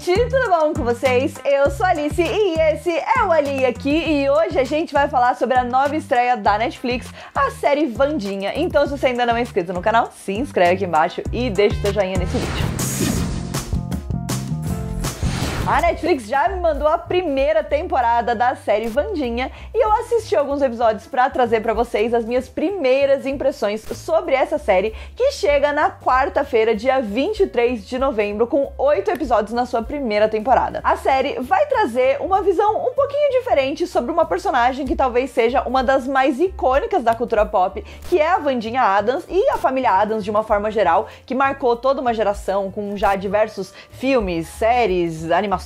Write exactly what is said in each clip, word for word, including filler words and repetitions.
gente, tudo bom com vocês? Eu sou a Alice e esse é o Ali Aqui e hoje a gente vai falar sobre a nova estreia da Netflix, a série Wandinha. Então se você ainda não é inscrito no canal, se inscreve aqui embaixo e deixa o seu joinha nesse vídeo. A Netflix já me mandou a primeira temporada da série Wandinha e eu assisti alguns episódios pra trazer pra vocês as minhas primeiras impressões sobre essa série, que chega na quarta-feira, dia vinte e três de novembro, com oito episódios na sua primeira temporada. A série vai trazer uma visão um pouquinho diferente sobre uma personagem que talvez seja uma das mais icônicas da cultura pop, que é a Wandinha Addams e a família Addams de uma forma geral, que marcou toda uma geração com já diversos filmes, séries, animações,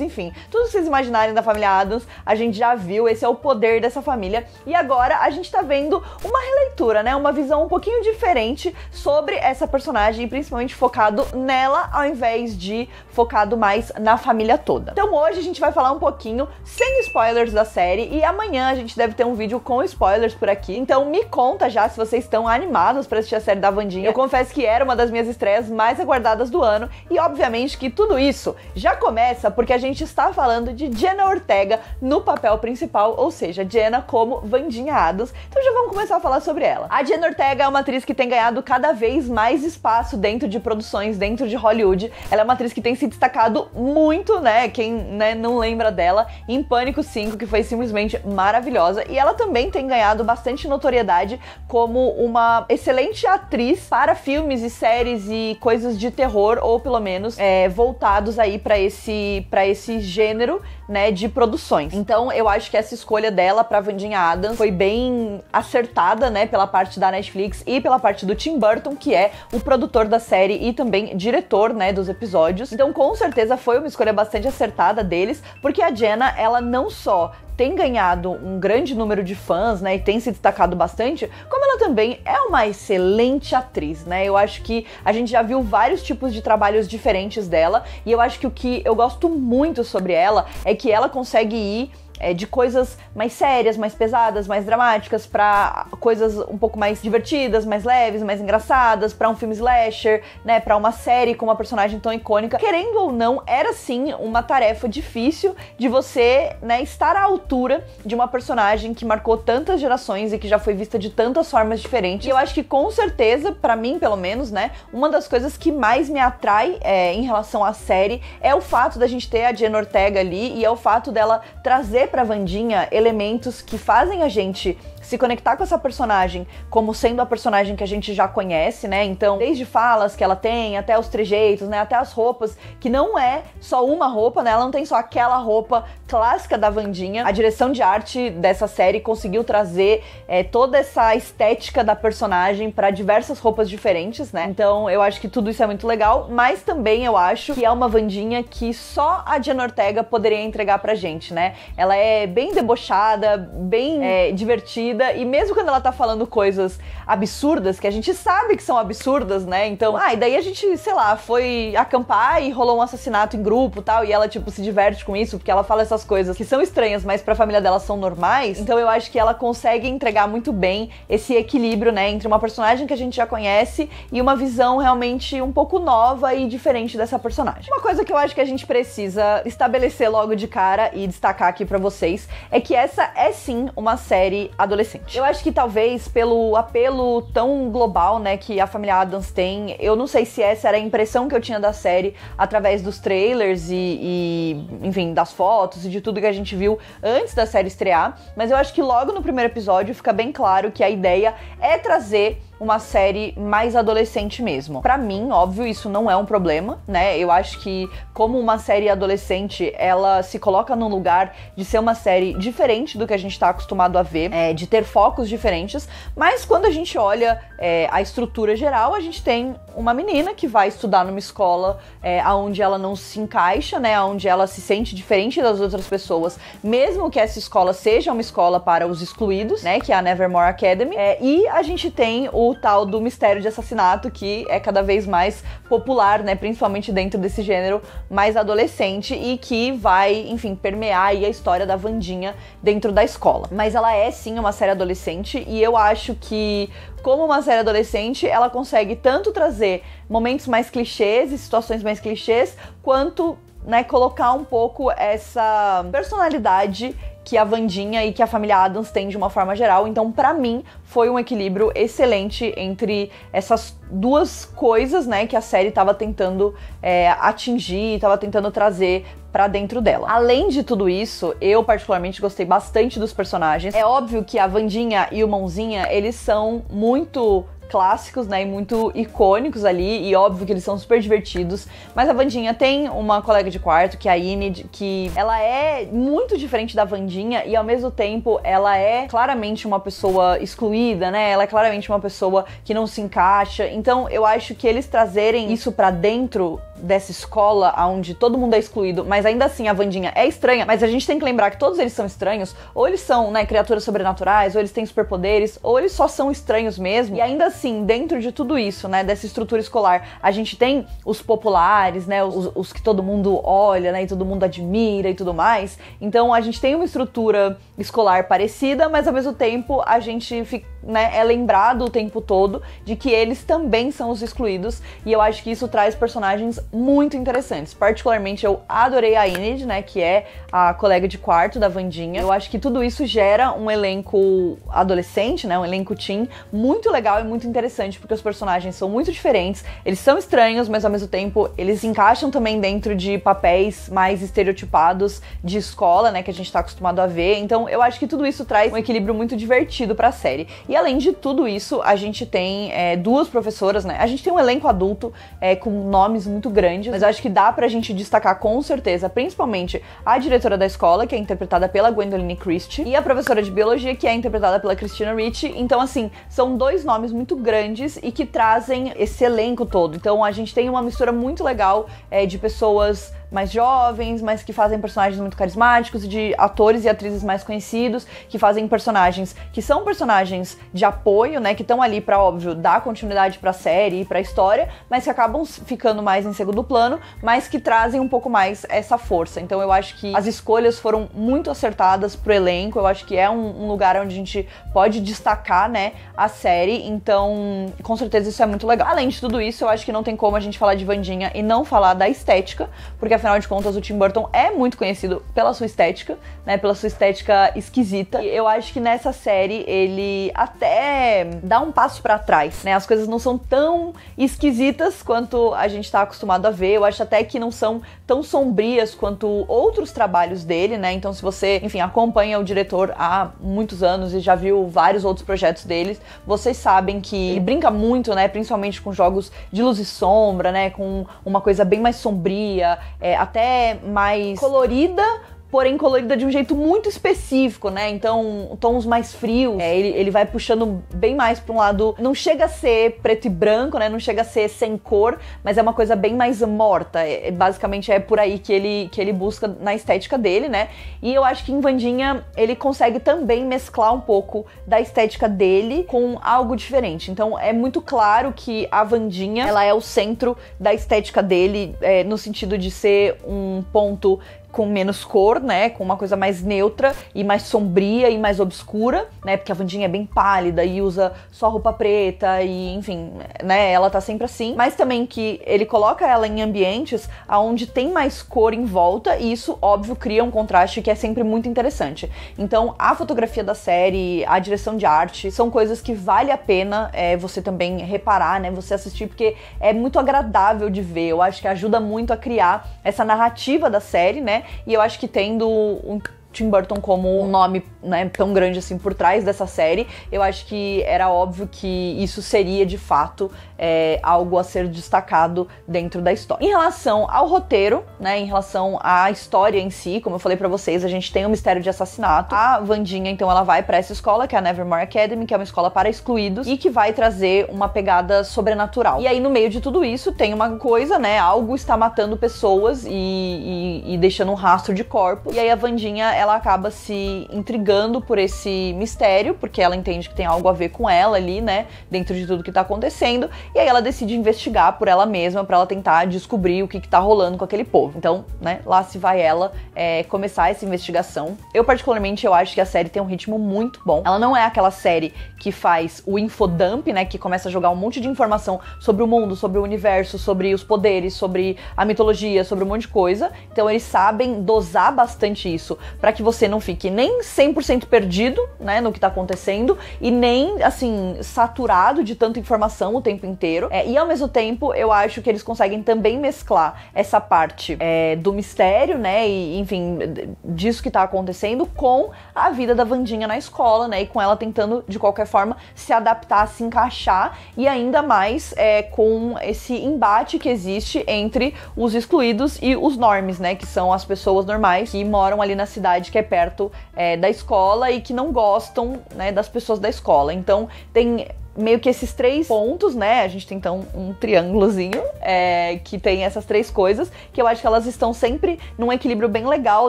enfim, tudo que vocês imaginarem da família Addams, a gente já viu. Esse é o poder dessa família. E agora a gente tá vendo uma releitura, né? Uma visão um pouquinho diferente sobre essa personagem, e principalmente focado nela, ao invés de focado mais na família toda. Então hoje a gente vai falar um pouquinho, sem spoilers, da série, e amanhã a gente deve ter um vídeo com spoilers por aqui. Então me conta já se vocês estão animados pra assistir a série da Wandinha. Eu confesso que era uma das minhas estreias mais aguardadas do ano, e obviamente que tudo isso já começa porque a gente está falando de Jenna Ortega no papel principal, ou seja, Jenna como Wandinha Addams. Então já vamos começar a falar sobre ela. A Jenna Ortega é uma atriz que tem ganhado cada vez mais espaço dentro de produções, dentro de Hollywood. Ela é uma atriz que tem se destacado muito, né? Quem né, não lembra dela em Pânico cinco, que foi simplesmente maravilhosa. E ela também tem ganhado bastante notoriedade como uma excelente atriz para filmes e séries e coisas de terror, ou pelo menos é, voltados aí para esse para esse gênero, né, de produções. Então eu acho que essa escolha dela pra Wandinha Addams foi bem acertada, né, pela parte da Netflix e pela parte do Tim Burton, que é o produtor da série e também diretor, né, dos episódios. Então com certeza foi uma escolha bastante acertada deles, porque a Jenna, ela não só tem ganhado um grande número de fãs, né, e tem se destacado bastante, como ela também é uma excelente atriz, né? Eu acho que a gente já viu vários tipos de trabalhos diferentes dela, e eu acho que o que eu gosto muito sobre ela é que ela consegue ir É, de coisas mais sérias, mais pesadas, mais dramáticas, pra coisas um pouco mais divertidas, mais leves, mais engraçadas, pra um filme slasher, né, pra uma série com uma personagem tão icônica. Querendo ou não, era sim uma tarefa difícil de você, né, estar à altura de uma personagem que marcou tantas gerações e que já foi vista de tantas formas diferentes. E eu acho que com certeza, pra mim pelo menos, né, uma das coisas que mais me atrai é, em relação à série é o fato da gente ter a Jenna Ortega ali, e é o fato dela trazer pra Wandinha elementos que fazem a gente se conectar com essa personagem como sendo a personagem que a gente já conhece, né? Então, desde falas que ela tem, até os trejeitos, né? Até as roupas, que não é só uma roupa, né? Ela não tem só aquela roupa clássica da Wandinha. A direção de arte dessa série conseguiu trazer é, toda essa estética da personagem pra diversas roupas diferentes, né? Então, eu acho que tudo isso é muito legal, mas também eu acho que é uma Wandinha que só a Jenna Ortega poderia entregar pra gente, né? Ela é bem debochada, bem é, divertida, e mesmo quando ela tá falando coisas absurdas, que a gente sabe que são absurdas, né, então, ah, e daí a gente, sei lá, foi acampar e rolou um assassinato em grupo e tal, e ela, tipo, se diverte com isso, porque ela fala essas coisas que são estranhas, mas pra família dela são normais. Então eu acho que ela consegue entregar muito bem esse equilíbrio, né, entre uma personagem que a gente já conhece e uma visão realmente um pouco nova e diferente dessa personagem. Uma coisa que eu acho que a gente precisa estabelecer logo de cara e destacar aqui pra vocês é que essa é sim uma série adolescente. Eu acho que talvez pelo apelo tão global, né, que a família Addams tem, eu não sei se essa era a impressão que eu tinha da série através dos trailers e, e enfim, das fotos e de tudo que a gente viu antes da série estrear, mas eu acho que logo no primeiro episódio fica bem claro que a ideia é trazer uma série mais adolescente mesmo. Pra mim, óbvio, isso não é um problema, né? Eu acho que como uma série adolescente, ela se coloca num lugar de ser uma série diferente do que a gente tá acostumado a ver, é, de ter focos diferentes, mas quando a gente olha é, a estrutura geral, a gente tem uma menina que vai estudar numa escola é, onde ela não se encaixa, né? Onde ela se sente diferente das outras pessoas, mesmo que essa escola seja uma escola para os excluídos, né? Que é a Nevermore Academy. É, e a gente tem o o tal do mistério de assassinato, que é cada vez mais popular, né, principalmente dentro desse gênero mais adolescente, e que vai, enfim, permear aí a história da Wandinha dentro da escola. Mas ela é sim uma série adolescente, e eu acho que como uma série adolescente, ela consegue tanto trazer momentos mais clichês e situações mais clichês, quanto né, colocar um pouco essa personalidade que a Wandinha e que a família Addams tem de uma forma geral. Então, pra mim, foi um equilíbrio excelente entre essas duas coisas, né, que a série tava tentando é, atingir, tava tentando trazer pra dentro dela. Além de tudo isso, eu particularmente gostei bastante dos personagens. É óbvio que a Wandinha e o Mãozinha, eles são muito clássicos, né, e muito icônicos ali, e óbvio que eles são super divertidos, mas a Wandinha tem uma colega de quarto, que é a Enid, que ela é muito diferente da Wandinha e ao mesmo tempo ela é claramente uma pessoa excluída, né, ela é claramente uma pessoa que não se encaixa, então eu acho que eles trazerem isso pra dentro dessa escola onde todo mundo é excluído, mas ainda assim a Wandinha é estranha, mas a gente tem que lembrar que todos eles são estranhos, ou eles são, né, criaturas sobrenaturais, ou eles têm superpoderes, ou eles só são estranhos mesmo, e ainda assim, dentro de tudo isso, né, dessa estrutura escolar, a gente tem os populares, né, os, os que todo mundo olha, né, e todo mundo admira e tudo mais, então a gente tem uma estrutura escolar parecida, mas ao mesmo tempo a gente fica, né, é lembrado o tempo todo de que eles também são os excluídos, e eu acho que isso traz personagens muito interessantes. Particularmente eu adorei a Enid, né, que é a colega de quarto da Wandinha. Eu acho que tudo isso gera um elenco adolescente, né, um elenco teen muito legal e muito interessante, porque os personagens são muito diferentes, eles são estranhos, mas ao mesmo tempo eles se encaixam também dentro de papéis mais estereotipados de escola, né, que a gente tá acostumado a ver, então eu acho que tudo isso traz um equilíbrio muito divertido pra série. E E além de tudo isso, a gente tem é, duas professoras, né? A gente tem um elenco adulto é, com nomes muito grandes, mas eu acho que dá pra gente destacar com certeza, principalmente a diretora da escola, que é interpretada pela Gwendoline Christie, e a professora de biologia, que é interpretada pela Christina Ricci. Então, assim, são dois nomes muito grandes e que trazem esse elenco todo. Então, a gente tem uma mistura muito legal é, de pessoas mais jovens, mas que fazem personagens muito carismáticos, de atores e atrizes mais conhecidos, que fazem personagens que são personagens de apoio, né, que estão ali pra, óbvio, dar continuidade pra série e pra história, mas que acabam ficando mais em segundo plano, mas que trazem um pouco mais essa força. Então eu acho que as escolhas foram muito acertadas pro elenco, eu acho que é um, um lugar onde a gente pode destacar, né, a série, então com certeza isso é muito legal. Além de tudo isso, eu acho que não tem como a gente falar de Wandinha e não falar da estética, porque afinal de contas o Tim Burton é muito conhecido pela sua estética, né, pela sua estética esquisita, e eu acho que nessa série ele até dá um passo pra trás, né? As coisas não são tão esquisitas quanto a gente tá acostumado a ver, eu acho até que não são tão sombrias quanto outros trabalhos dele, né? Então se você, enfim, acompanha o diretor há muitos anos e já viu vários outros projetos dele, vocês sabem que ele brinca muito, né? Principalmente com jogos de luz e sombra, né? Com uma coisa bem mais sombria, é, até mais colorida, porém colorida de um jeito muito específico, né, então tons mais frios, é, ele, ele vai puxando bem mais pra um lado, não chega a ser preto e branco, né, não chega a ser sem cor, mas é uma coisa bem mais morta, é, basicamente é por aí que ele, que ele busca na estética dele, né, e eu acho que em Wandinha ele consegue também mesclar um pouco da estética dele com algo diferente, então é muito claro que a Wandinha, ela é o centro da estética dele, é, no sentido de ser um ponto com menos cor, né, com uma coisa mais neutra e mais sombria e mais obscura, né, porque a Wandinha é bem pálida e usa só roupa preta e, enfim, né, ela tá sempre assim, mas também que ele coloca ela em ambientes onde tem mais cor em volta e isso, óbvio, cria um contraste que é sempre muito interessante. Então, a fotografia da série, a direção de arte, são coisas que vale a pena é, você também reparar, né, você assistir, porque é muito agradável de ver, eu acho que ajuda muito a criar essa narrativa da série, né, e eu acho que tendo um Tim Burton como um nome, né, tão grande assim por trás dessa série, eu acho que era óbvio que isso seria de fato é, algo a ser destacado dentro da história. Em relação ao roteiro, né, em relação à história em si, como eu falei pra vocês, a gente tem um mistério de assassinato. A Wandinha, então, ela vai pra essa escola, que é a Nevermore Academy, que é uma escola para excluídos e que vai trazer uma pegada sobrenatural. E aí, no meio de tudo isso, tem uma coisa, né, algo está matando pessoas e, e, e deixando um rastro de corpos. E aí a Wandinha, ela acaba se intrigando por esse mistério, porque ela entende que tem algo a ver com ela ali, né, dentro de tudo que tá acontecendo, e aí ela decide investigar por ela mesma pra ela tentar descobrir o que que tá rolando com aquele povo. Então, né, lá se vai ela é, começar essa investigação. Eu particularmente, eu acho que a série tem um ritmo muito bom. Ela não é aquela série que faz o infodump, né, que começa a jogar um monte de informação sobre o mundo, sobre o universo, sobre os poderes, sobre a mitologia, sobre um monte de coisa. Então eles sabem dosar bastante isso pra que você não fique nem cem por cento perdido, né, no que tá acontecendo, e nem, assim, saturado de tanta informação o tempo inteiro. É, e ao mesmo tempo, eu acho que eles conseguem também mesclar essa parte é, do mistério, né, e enfim, disso que tá acontecendo, com a vida da Wandinha na escola, né, e com ela tentando, de qualquer forma, se adaptar, se encaixar, e ainda mais é, com esse embate que existe entre os excluídos e os normies, né, que são as pessoas normais que moram ali na cidade que é perto é, da escola e que não gostam, né, das pessoas da escola. Então tem meio que esses três pontos, né? A gente tem então um triângulozinho é, que tem essas três coisas, que eu acho que elas estão sempre num equilíbrio bem legal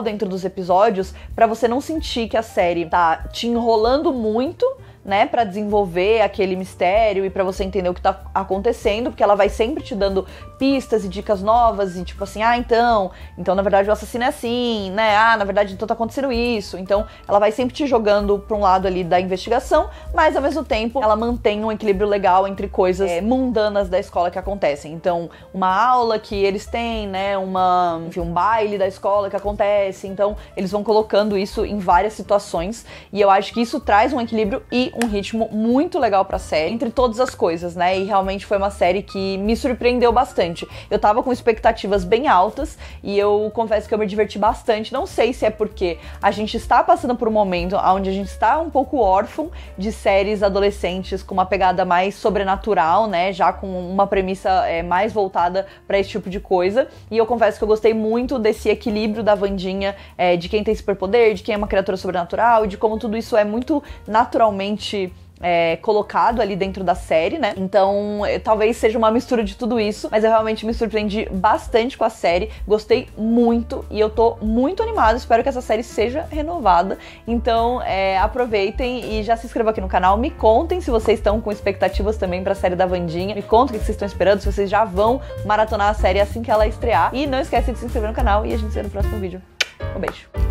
dentro dos episódios, pra você não sentir que a série tá te enrolando muito, né, pra desenvolver aquele mistério e pra você entender o que tá acontecendo, porque ela vai sempre te dando pistas e dicas novas, e tipo assim, ah, então, então na verdade o assassino é assim, né, ah, na verdade então tá acontecendo isso. Então ela vai sempre te jogando pra um lado ali da investigação, mas ao mesmo tempo ela mantém um equilíbrio legal entre coisas é, mundanas da escola que acontecem. Então uma aula que eles têm, né, uma, enfim, um baile da escola que acontece, então eles vão colocando isso em várias situações, e eu acho que isso traz um equilíbrio e um ritmo muito legal pra série, entre todas as coisas, né, e realmente foi uma série que me surpreendeu bastante. Eu tava com expectativas bem altas e eu confesso que eu me diverti bastante. Não sei se é porque a gente está passando por um momento onde a gente está um pouco órfão de séries adolescentes com uma pegada mais sobrenatural, né, já com uma premissa é, mais voltada pra esse tipo de coisa, e eu confesso que eu gostei muito desse equilíbrio da Wandinha, é, de quem tem superpoder, de quem é uma criatura sobrenatural, e de como tudo isso é muito naturalmente É, colocado ali dentro da série, né? Então, talvez seja uma mistura de tudo isso, mas eu realmente me surpreendi bastante com a série, gostei muito e eu tô muito animada, espero que essa série seja renovada. Então, é, aproveitem e já se inscrevam aqui no canal, me contem se vocês estão com expectativas também pra série da Wandinha, me contem o que vocês estão esperando, se vocês já vão maratonar a série assim que ela estrear, e não esquece de se inscrever no canal, e a gente se vê no próximo vídeo. Um beijo!